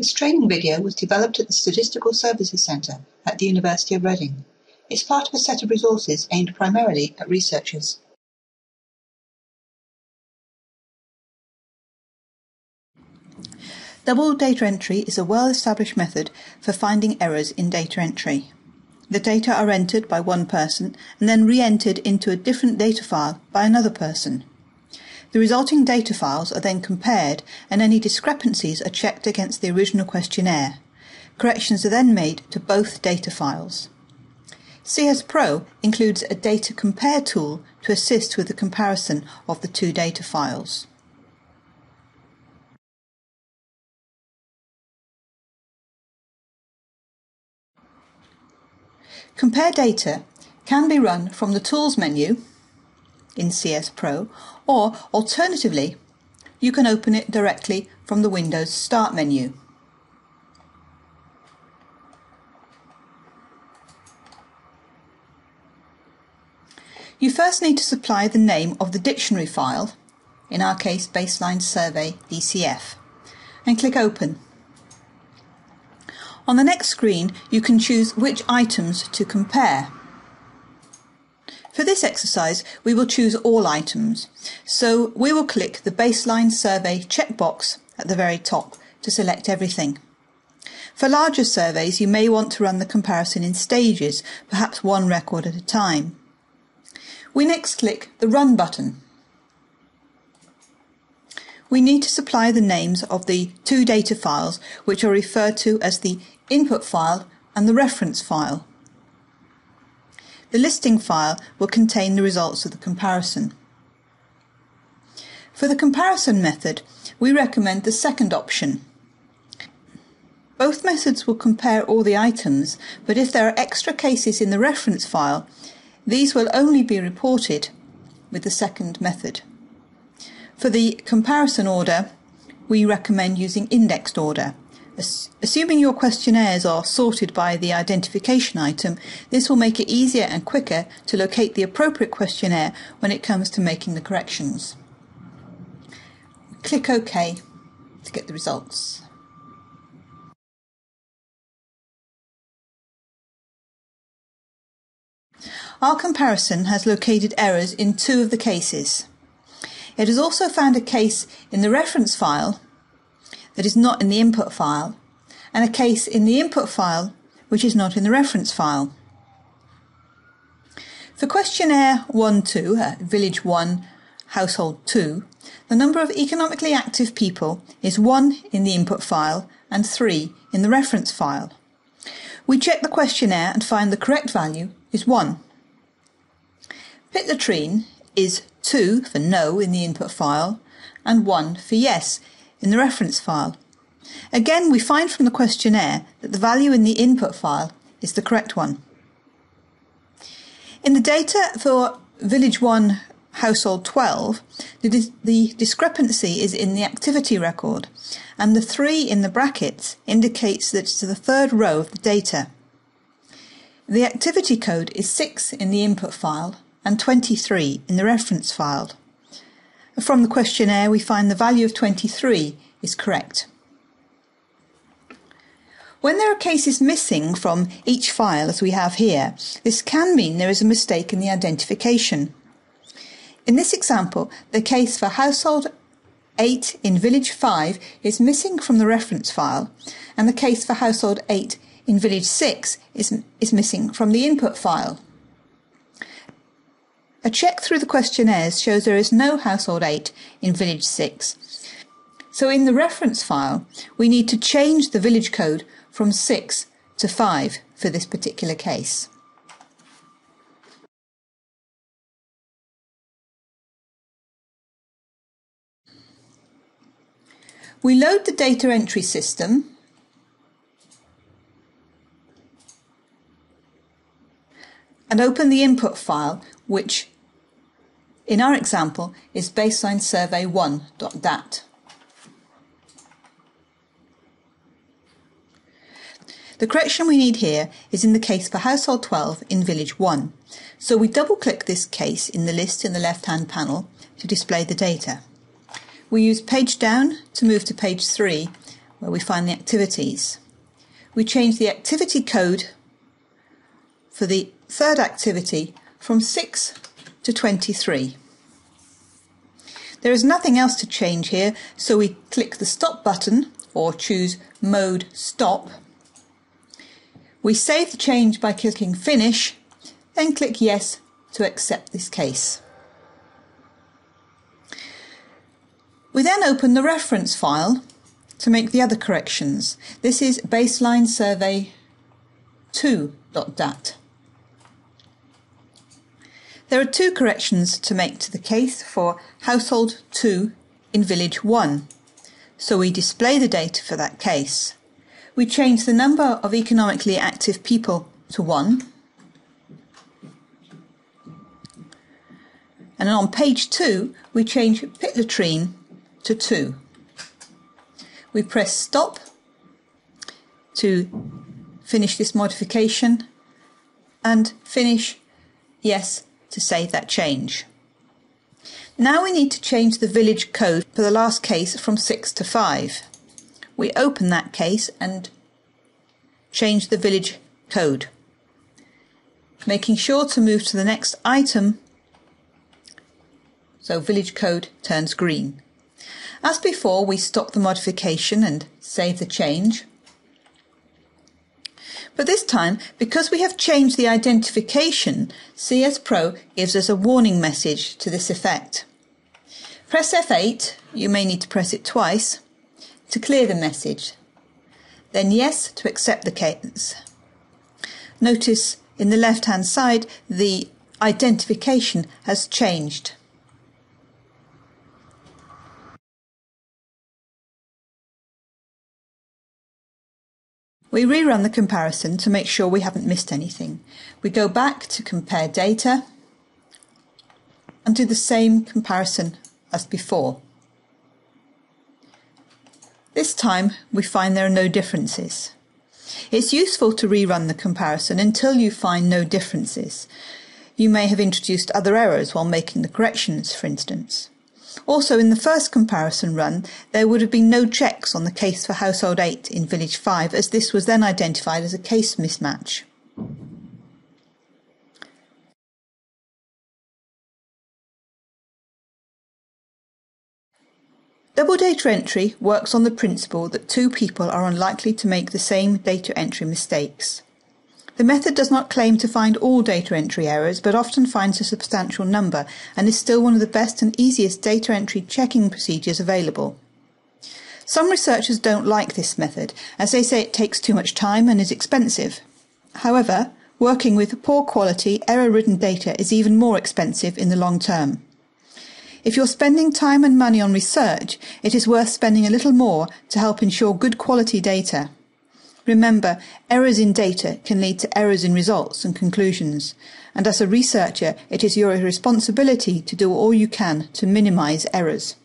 This training video was developed at the Statistical Services Centre at the University of Reading. It's part of a set of resources aimed primarily at researchers. Double data entry is a well-established method for finding errors in data entry. The data are entered by one person and then re-entered into a different data file by another person. The resulting data files are then compared and any discrepancies are checked against the original questionnaire. Corrections are then made to both data files. CSPro includes a data compare tool to assist with the comparison of the two data files. Compare data can be run from the Tools menu in CSPro, or alternatively, you can open it directly from the Windows Start menu. You first need to supply the name of the dictionary file, in our case Baseline Survey DCF, and click Open. On the next screen, you can choose which items to compare. For this exercise, we will choose all items, so we will click the Baseline Survey checkbox at the very top to select everything. For larger surveys, you may want to run the comparison in stages, perhaps one record at a time. We next click the Run button. We need to supply the names of the two data files, which are referred to as the input file and the reference file. The listing file will contain the results of the comparison. For the comparison method, we recommend the second option. Both methods will compare all the items, but if there are extra cases in the reference file, these will only be reported with the second method. For the comparison order, we recommend using indexed order. Assuming your questionnaires are sorted by the identification item, this will make it easier and quicker to locate the appropriate questionnaire when it comes to making the corrections. Click OK to get the results. Our comparison has located errors in two of the cases. It has also found a case in the reference file that is not in the input file, and a case in the input file which is not in the reference file. For questionnaire 1-2, village 1, household 2, the number of economically active people is 1 in the input file and 3 in the reference file. We check the questionnaire and find the correct value is 1. Pit latrine is 2 for no in the input file and 1 for yes in the reference file. Again, we find from the questionnaire that the value in the input file is the correct one. In the data for village 1, household 12, the discrepancy is in the activity record, and the 3 in the brackets indicates that it's the third row of the data. The activity code is 6 in the input file and 23 in the reference file. From the questionnaire, we find the value of 23 is correct. When there are cases missing from each file, as we have here, this can mean there is a mistake in the identification. In this example, the case for household 8 in village 5 is missing from the reference file, and the case for household 8 in village 6 is missing from the input file. A check through the questionnaires shows there is no household 8 in village 6. So in the reference file, we need to change the village code from 6 to 5 for this particular case. We load the data entry system and open the input file, which in our example is BaselineSurvey2.dat. The correction we need here is in the case for household 12 in village 1, so we double-click this case in the list in the left-hand panel to display the data. We use page down to move to page 3 where we find the activities. We change the activity code for the third activity from 6 to 23. There is nothing else to change here, so we click the stop button or choose mode stop. We save the change by clicking finish, then click yes to accept this case. We then open the reference file to make the other corrections. This is BaselineSurvey2.dat. There are two corrections to make to the case for Household 2 in Village 1, so we display the data for that case. We change the number of economically active people to 1, and on page 2 we change pit latrine to 2. We press stop to finish this modification and finish yes to save that change. Now we need to change the village code for the last case from 6 to 5. We open that case and change the village code, making sure to move to the next item so village code turns green. As before, we stop the modification and save the change. But this time, because we have changed the identification, CSPro gives us a warning message to this effect. Press F8, you may need to press it twice, to clear the message. Then yes to accept the case. Notice in the left-hand side the identification has changed. We rerun the comparison to make sure we haven't missed anything. We go back to compare data and do the same comparison as before. This time we find there are no differences. It's useful to rerun the comparison until you find no differences. You may have introduced other errors while making the corrections, for instance. Also, in the first comparison run, there would have been no checks on the case for Household 8 in Village 5, as this was then identified as a case mismatch. Double data entry works on the principle that two people are unlikely to make the same data entry mistakes. The method does not claim to find all data entry errors, but often finds a substantial number and is still one of the best and easiest data entry checking procedures available. Some researchers don't like this method, as they say it takes too much time and is expensive. However, working with poor quality, error-ridden data is even more expensive in the long term. If you're spending time and money on research, it is worth spending a little more to help ensure good quality data. Remember, errors in data can lead to errors in results and conclusions, and as a researcher, it is your responsibility to do all you can to minimize errors.